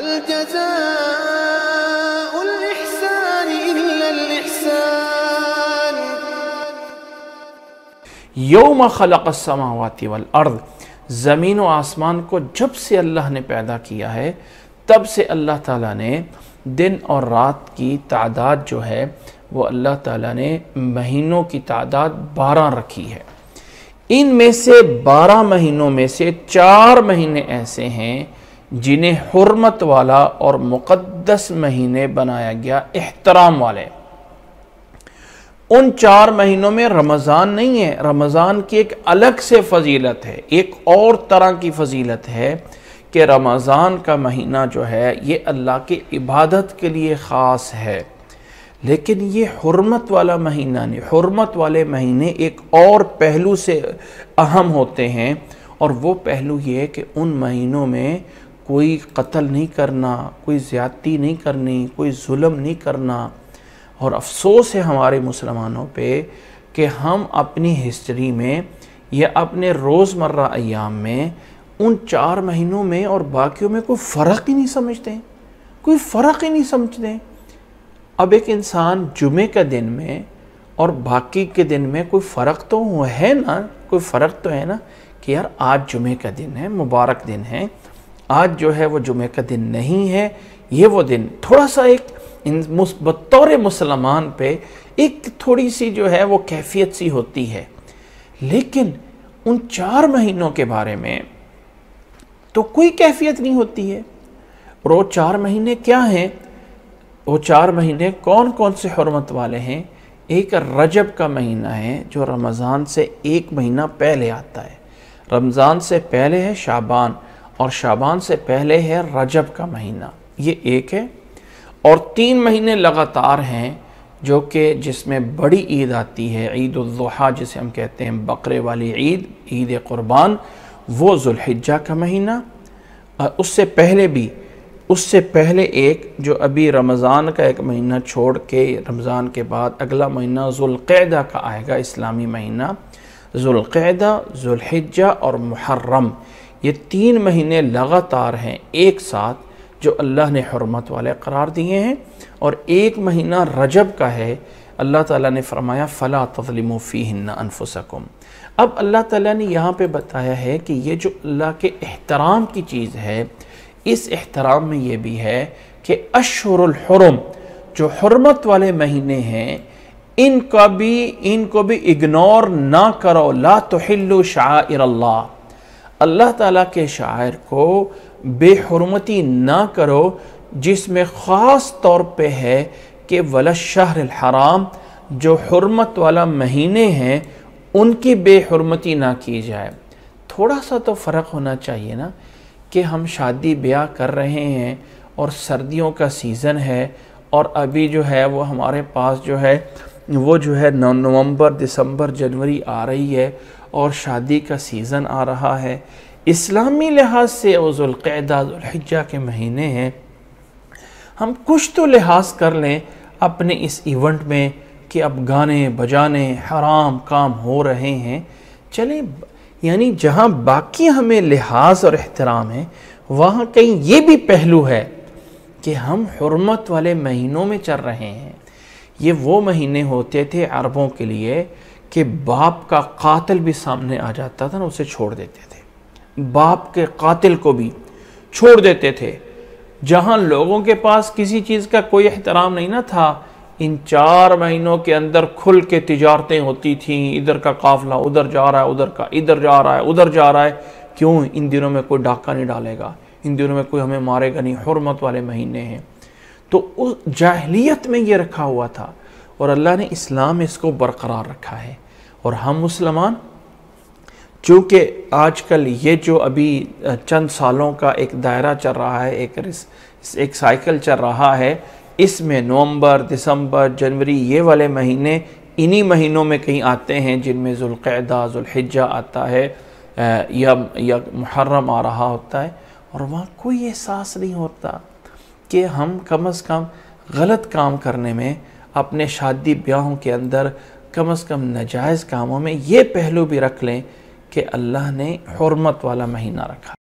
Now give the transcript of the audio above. हल जज़ाउल इहसान इल्लल इहसान। यौम खलक़स समावाति वल अर्द, ज़मीन व आसमान को जब से अल्लाह ने पैदा किया है तब से अल्लाह ताला ने दिन और रात की तादाद जो है वो अल्लाह ताला ने महीनों की तादाद 12 रखी है। इन में से 12 महीनों में से 4 महीने ऐसे हैं जिन्हें हुर्मत वाला और मुक़द्दस महीने बनाया गया, एहतराम वाले। उन 4 महीनों में रमज़ान नहीं है। रमज़ान की एक अलग से फजीलत है, एक और तरह की फजीलत है कि रमज़ान का महीना जो है ये अल्लाह के इबादत के लिए ख़ास है, लेकिन ये हुर्मत वाला महीना नहीं। हुर्मत वाले महीने एक और पहलू से अहम होते हैं, और वो पहलू ये है कि उन महीनों में कोई कत्ल नहीं करना, कोई ज़्यादती नहीं करनी, कोई जुल्म नहीं करना। और अफसोस है हमारे मुसलमानों पे कि हम अपनी हिस्ट्री में या अपने रोज़मर्रा अयाम में उन 4 महीनों में और बाकियों में कोई फ़र्क ही नहीं समझते हैं, कोई फ़र्क ही नहीं समझते। अब एक इंसान जुमे के दिन में और बाकी के दिन में कोई फ़र्क तो है ना, कोई फ़र्क तो है ना कि यार आज जुमे का दिन है, मुबारक दिन है, आज जो है वो जुमे का दिन नहीं है, ये वो दिन। थोड़ा सा एक बतौर मुसलमान पे एक थोड़ी सी जो है वो कैफियत सी होती है, लेकिन उन 4 महीनों के बारे में तो कोई कैफियत नहीं होती है। और वो 4 महीने क्या हैं, वो 4 महीने कौन कौन से हुर्मत वाले हैं। एक रजब का महीना है जो रमज़ान से 1 महीना पहले आता है। रमज़ान से पहले है शाबान, और शाबान से पहले है रजब का महीना, ये एक है। और 3 महीने लगातार हैं जो कि जिसमें बड़ी ईद आती है, ईद उल जुहा जिसे हम कहते हैं, बकरे वाली ईद, ईद कुर्बान, वो जुल्हिज्जा का महीना। और उससे पहले एक जो अभी रमज़ान का एक महीना छोड़ के रमज़ान के बाद अगला महीना जुल्क़ैदा का आएगा, इस्लामी महीना। जुल्क़ैदा, जुल्हिज्जा और मुहर्रम, ये 3 महीने लगातार हैं एक साथ जो अल्लाह ने हुर्मत वाले करार दिए हैं। और 1 महीना रजब का है। अल्लाह ताला ने फरमाया फ़ला तज़लिमू फ़ीहिन्ना अनफुसकुम। अब अल्लाह ताला ने यहाँ पे बताया है कि ये जो अल्लाह के एहतराम की चीज़ है, इस एहतराम में ये भी है कि अशहुरुल हुरम जो हुर्मत वाले महीने हैं इनको भी इग्नोर ना करो। ला तुहिल्लू शाइर अल्लाह, अल्लाह ताला के शायर को बेहुरमती ना करो, जिसमें ख़ास तौर पे है कि वला शहर हराम जो हुर्मत वाला महीने हैं उनकी बेहुरमती ना की जाए। थोड़ा सा तो फ़र्क होना चाहिए ना कि हम शादी ब्याह कर रहे हैं और सर्दियों का सीज़न है, और अभी जो है वो हमारे पास जो है नवंबर, दिसंबर, जनवरी आ रही है और शादी का सीज़न आ रहा है। इस्लामी लिहाज से वो ज़ुल्क़ैदा, ज़ुल्हिज्जा के महीने हैं। हम कुछ तो लिहाज कर लें अपने इस इवेंट में कि अब गाने बजाने हराम काम हो रहे हैं। चलें, यानी जहाँ बाकी हमें लिहाज और एहतराम है, वहाँ कहीं ये भी पहलू है कि हम हुर्मत वाले महीनों में चल रहे हैं। ये वो महीने होते थे अरबों के लिए कि बाप का कातिल भी सामने आ जाता था ना, उसे छोड़ देते थे, बाप के कातिल को भी छोड़ देते थे। जहाँ लोगों के पास किसी चीज़ का कोई एहतराम नहीं ना था, इन 4 महीनों के अंदर खुल के तिजारतें होती थीं, इधर का काफिला उधर जा रहा है, उधर का इधर जा रहा है, उधर जा रहा है। क्यों? इन दिनों में कोई डाका नहीं डालेगा, इन दिनों में कोई हमें मारेगा नहीं, हुर्मत वाले महीने हैं। तो उस जाहिलियत में ये रखा हुआ था, और अल्लाह ने इस्लाम में इसको बरकरार रखा है। और हम मुसलमान चूँकि आजकल ये जो अभी चंद सालों का एक दायरा चल रहा है, एक साइकिल चल रहा है, इसमें नवंबर, दिसंबर, जनवरी ये वाले महीने इन्हीं महीनों में कहीं आते हैं जिनमें जुल्क़ैदा, जुल्हिज्जा आता है या मुहर्रम आ रहा होता है, और वहाँ कोई एहसास नहीं होता कि हम कम से कम गलत काम करने में, अपने शादी ब्याहों के अंदर कम से कम नाजायज़ कामों में ये पहलू भी रख लें कि अल्लाह ने हुर्मत वाला महीना रखा।